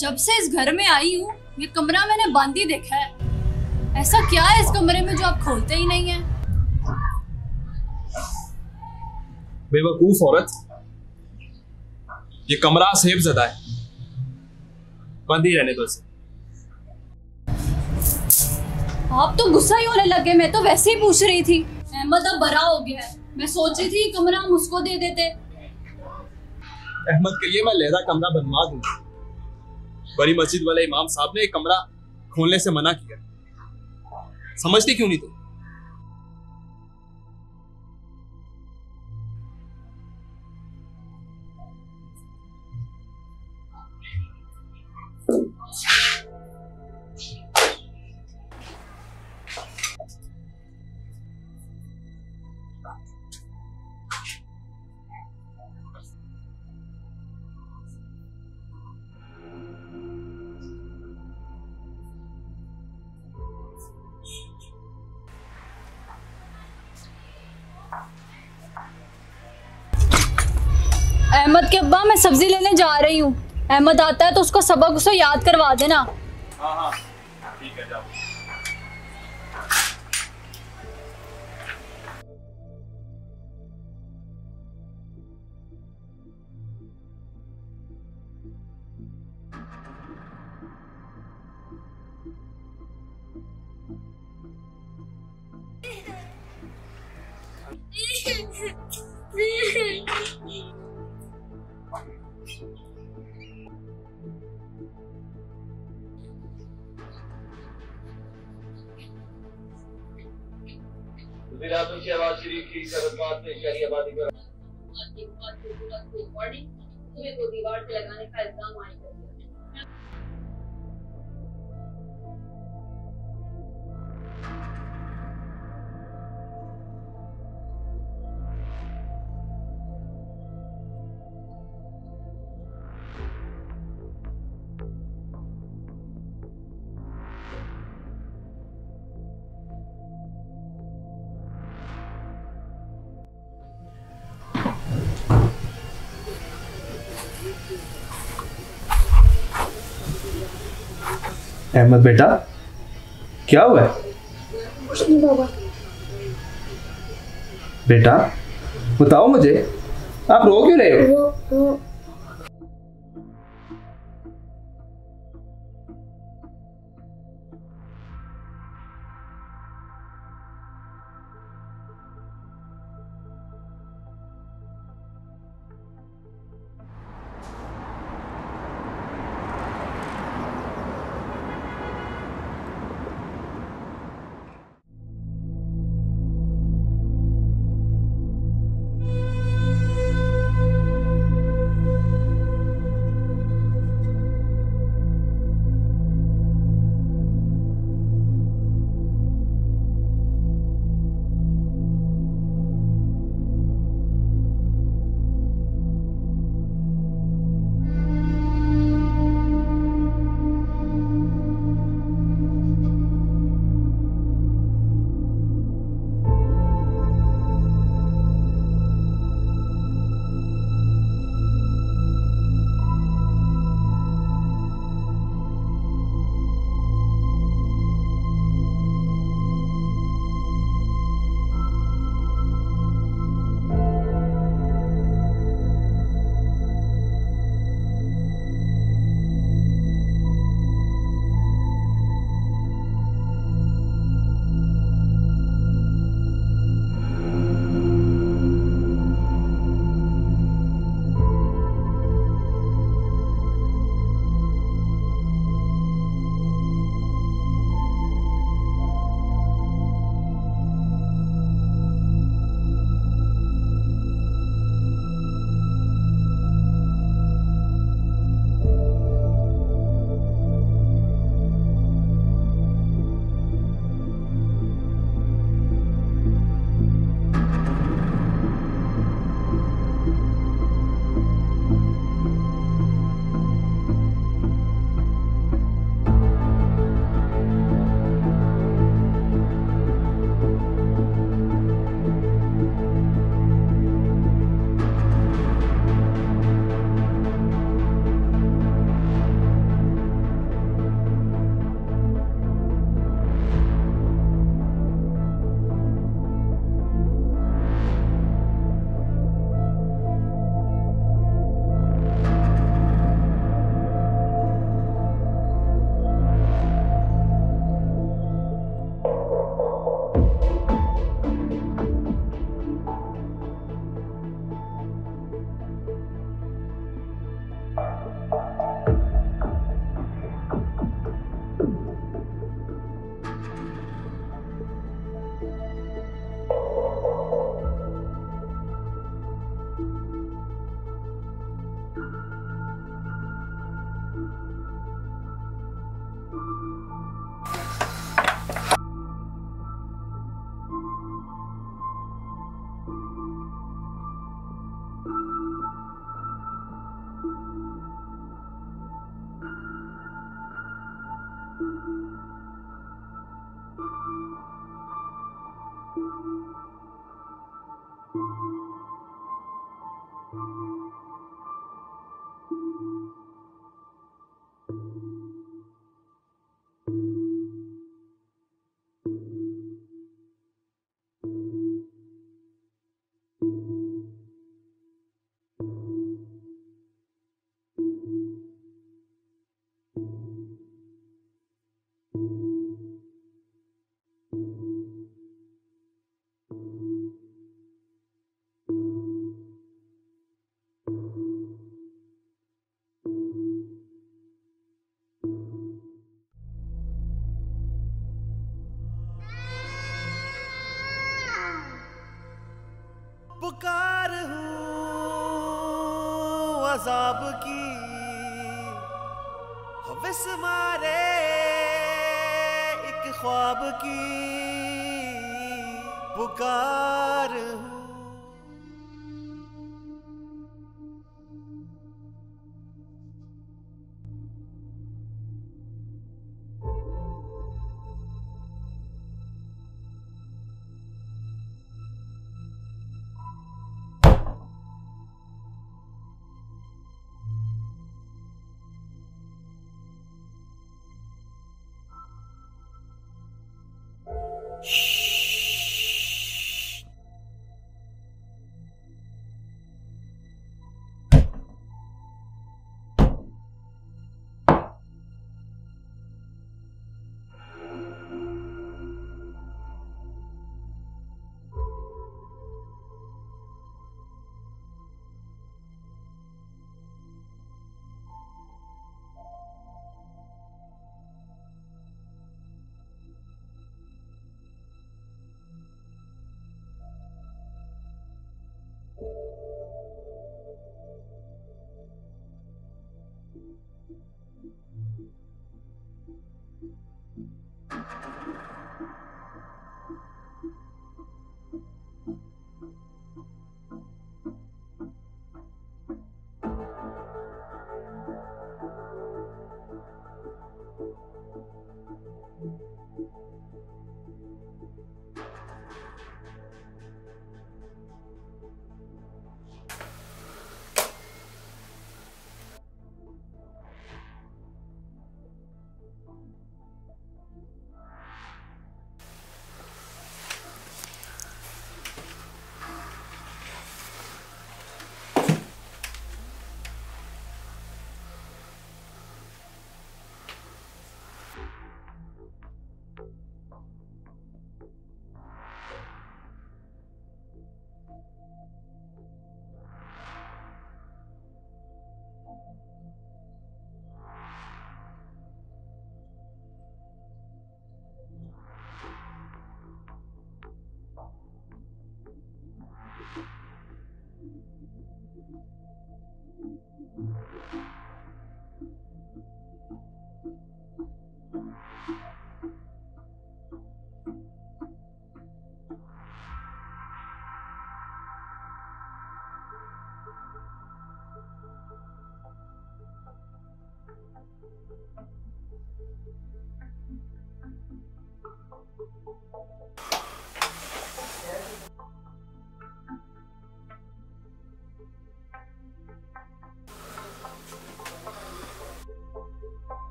जब से इस घर में आई हूँ ये कमरा मैंने बंद ही देखा है। ऐसा क्या है इस कमरे में जो आप खोलते ही नहीं है? बेवकूफ औरत, ये कमरा सेफजदा है, बंद ही रहने दो इसे। आप तो गुस्सा ही होने लगे, मैं तो वैसे ही पूछ रही थी। अहमद अब बड़ा हो गया है, मैं सोच रही थी कमरा हम उसको दे देते। अहमद के लिए मैं लहरा कमरा बनवा दूंगा। बड़ी मस्जिद वाले इमाम साहब ने एक कमरा खोलने से मना किया, समझती क्यों नहीं तुम? अहमद के अब्बा, मैं सब्जी लेने जा रही हूँ। अहमद आता है तो उसको सबक उसे याद करवा देना। हाँ हाँ ठीक है, जाओ। दीवार पे लगाने का इल्जाम आया है। अहमद बेटा, क्या हुआ? कुछ नहीं बाबा। बेटा बताओ मुझे, आप रो क्यों रहे हो? पुकार हूँ अजाब की हवस मारे एक ख्वाब की पुकार हूँ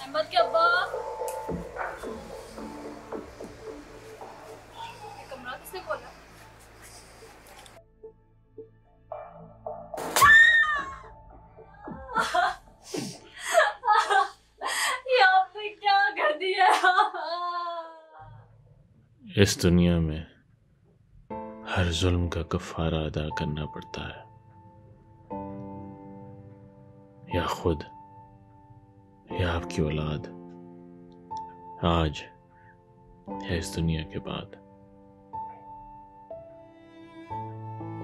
अहमद के अब्बा कमरा किसने खोला? ये आपने क्या कर दिया? इस दुनिया में हर जुल्म का कफारा अदा करना पड़ता है, या खुद या आपकी औलाद, आज या इस दुनिया के बाद।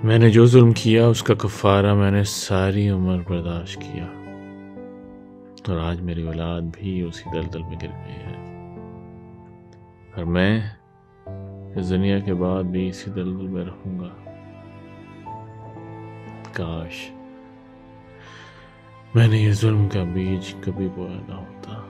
मैंने जो जुल्म किया उसका कफारा मैंने सारी उम्र बर्दाश्त किया, और आज मेरी औलाद भी उसी दलदल में गिर गई है, और मैं इस दुनिया के बाद भी इसी दलदल में रहूंगा। काश मैंने ये जुल्म का बीज कभी बोया ना होता।